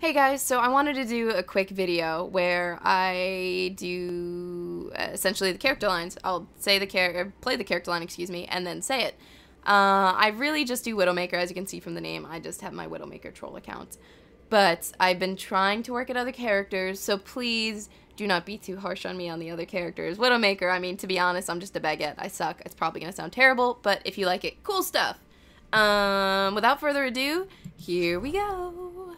Hey guys, so I wanted to do a quick video where I do essentially the character lines. I'll say the play the character line, excuse me, and then say it. I really just do Widowmaker, as you can see from the name. I just have my Widowmaker troll account. But I've been trying to work at other characters, so please do not be too harsh on me on the other characters. Widowmaker, I mean, to be honest, I'm just a baguette. I suck. It's probably going to sound terrible, but if you like it, cool stuff. Without further ado, here we go.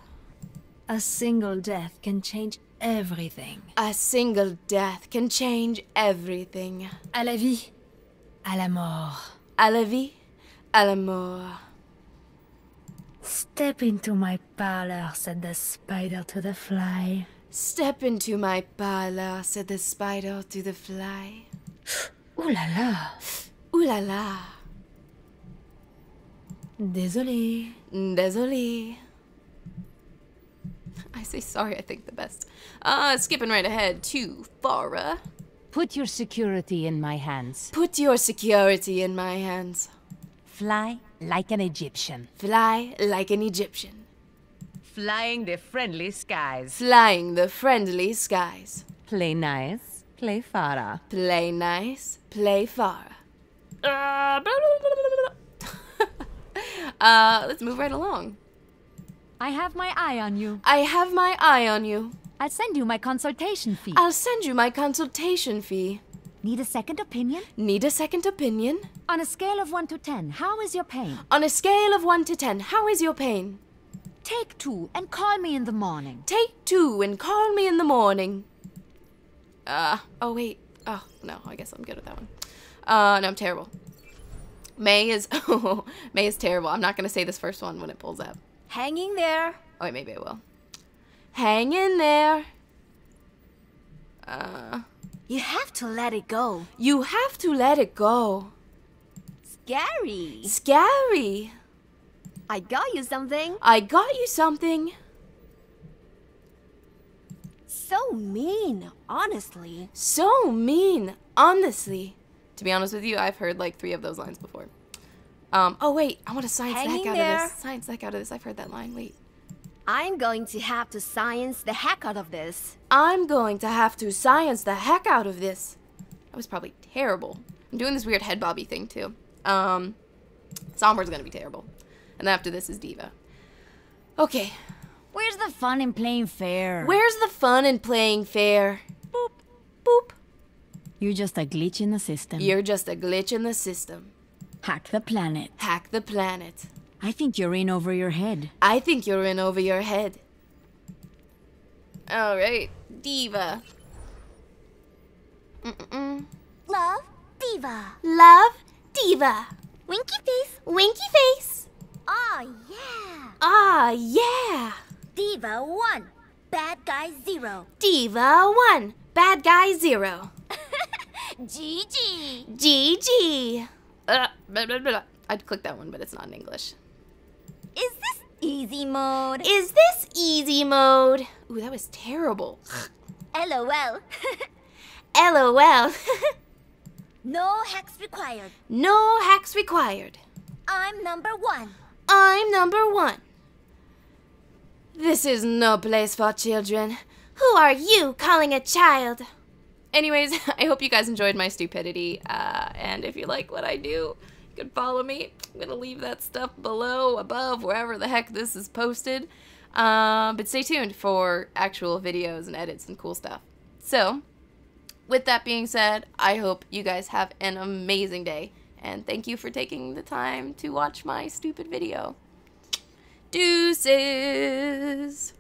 A single death can change everything. A single death can change everything. À la vie, à la mort. À la vie, à la mort. Step into my parlor, said the spider to the fly. Step into my parlor, said the spider to the fly. Ooh la la. Ooh la la. Désolé. Désolé. I say sorry, I think the best. Skipping right ahead to Pharah. Put your security in my hands. Put your security in my hands. Fly like an Egyptian. Fly like an Egyptian. Flying the friendly skies. Flying the friendly skies. Play nice, play Pharah. Play nice, play Pharah. Let's move right along. I have my eye on you. I have my eye on you. I'll send you my consultation fee. I'll send you my consultation fee. Need a second opinion? Need a second opinion? On a scale of 1 to 10, how is your pain? On a scale of 1 to 10, how is your pain? Take 2 and call me in the morning. Take 2 and call me in the morning. Oh wait. Oh, no, I guess I'm good at that one. No, I'm terrible. Mei is terrible. I'm not gonna say this first one when it pulls up. Hang in there. Oh, wait, maybe I will. Hang in there. You have to let it go. You have to let it go. Scary. Scary. I got you something. I got you something. So mean, honestly. So mean, honestly. To be honest with you, I've heard like 3 of those lines before. Oh wait, I want to science the heck out of this. Science the heck out of this. I've heard that line. Wait. I'm going to have to science the heck out of this. I'm going to have to science the heck out of this. That was probably terrible. I'm doing this weird head bobby thing too. Somber's gonna be terrible. And after this is D.Va. Okay. Where's the fun in playing fair? Where's the fun in playing fair? Boop. Boop. You're just a glitch in the system. You're just a glitch in the system. Hack the planet. Hack the planet. I think you're in over your head. I think you're in over your head. Alright, D.Va. Love, D.Va. Love, D.Va. Winky face. Winky face. Aw, yeah. Aw, yeah. D.Va 1, bad guy 0. D.Va 1, bad guy 0. GG. GG. Blah, blah, blah. I'd click that one, but it's not in English. Is this easy mode? Is this easy mode? Ooh, that was terrible. LOL. LOL. No hacks required. No hacks required. I'm number 1. I'm number 1. This is no place for children. Who are you calling a child? Anyways, I hope you guys enjoyed my stupidity, and if you like what I do, you can follow me. I'm gonna leave that stuff below, above, wherever the heck this is posted, but stay tuned for actual videos and edits and cool stuff. So, with that being said, I hope you guys have an amazing day, and thank you for taking the time to watch my stupid video. Deuces!